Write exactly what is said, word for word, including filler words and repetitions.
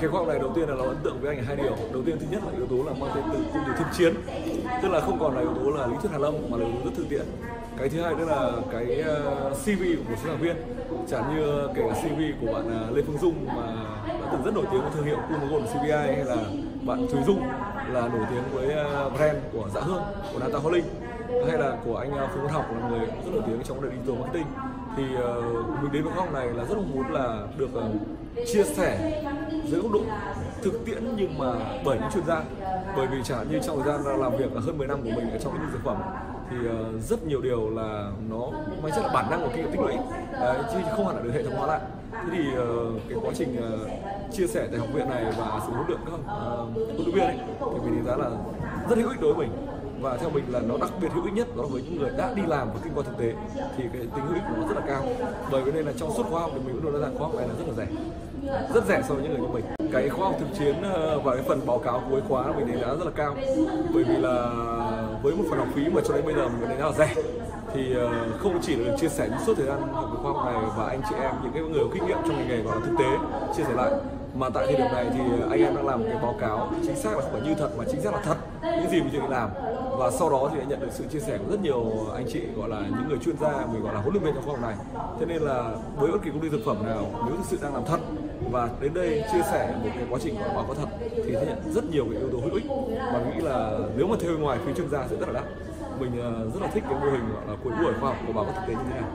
Cái khoa học này đầu tiên là nó ấn tượng với anh hai điều. Đầu tiên thứ nhất là yếu tố là mang tên từ cung từ thiên chiến, tức là không còn là yếu tố là lý thuyết hàn lâm mà là yếu tố rất thực tiễn. Cái thứ hai nữa là cái xê vê của một số giảng viên, chẳng như kể cả xê vê của bạn Lê Phương Dung mà đã từng rất nổi tiếng với thương hiệu Kumagon xê vê i, hay là bạn Thúy Dung là nổi tiếng với brand của Dạ Hương, của Nata Holding, hay là của anh Phương Văn Học là người rất nổi tiếng trong đời digital marketing. Thì mình đến với khoa học này là rất muốn là được chia sẻ dưới góc độ thực tiễn nhưng mà bởi những chuyên gia, bởi vì chẳng như trong thời gian làm việc là hơn mười năm của mình ở trong những dược phẩm thì rất nhiều điều là nó mang rất là bản năng của kinh nghiệm tích lũy chứ không hẳn là được hệ thống hóa lại. Thế thì cái quá trình chia sẻ tại học viện này và sự huấn luyện các huấn luyện viên ấy, thì mình đánh giá là rất hữu ích đối với mình, và theo mình là nó đặc biệt hữu ích nhất đó với những người đã đi làm và kinh qua thực tế thì cái tính hữu ích của nó rất là cao. Bởi vì đây là trong suốt khóa học thì mình cũng nói rằng khóa học này là rất là rẻ, rất rẻ so với những người như mình. Cái khóa học thực chiến và cái phần báo cáo cuối khóa mình đánh giá rất là cao, bởi vì là với một phần học phí mà cho đến bây giờ mình đánh giá là rẻ thì không chỉ là được chia sẻ suốt thời gian học của khoa học này và anh chị em những cái người có kinh nghiệm trong ngành nghề và thực tế chia sẻ lại, mà tại thời điểm này thì anh em đang làm cái báo cáo chính xác là không phải như thật mà chính xác là thật những gì mình làm, và sau đó thì đã nhận được sự chia sẻ của rất nhiều anh chị gọi là những người chuyên gia, mình gọi là huấn luyện viên trong khoa học này. Thế nên là với bất kỳ công ty dược phẩm nào nếu thực sự đang làm thật và đến đây chia sẻ một cái quá trình quảng bá có thật thì sẽ nhận rất nhiều cái yếu tố hữu ích, và nghĩ là nếu mà thuê ngoài phía chuyên gia sẽ rất là đắt. Mình rất là thích cái mô hình gọi là cuối buổi khoa học của báo có thực tế như thế này.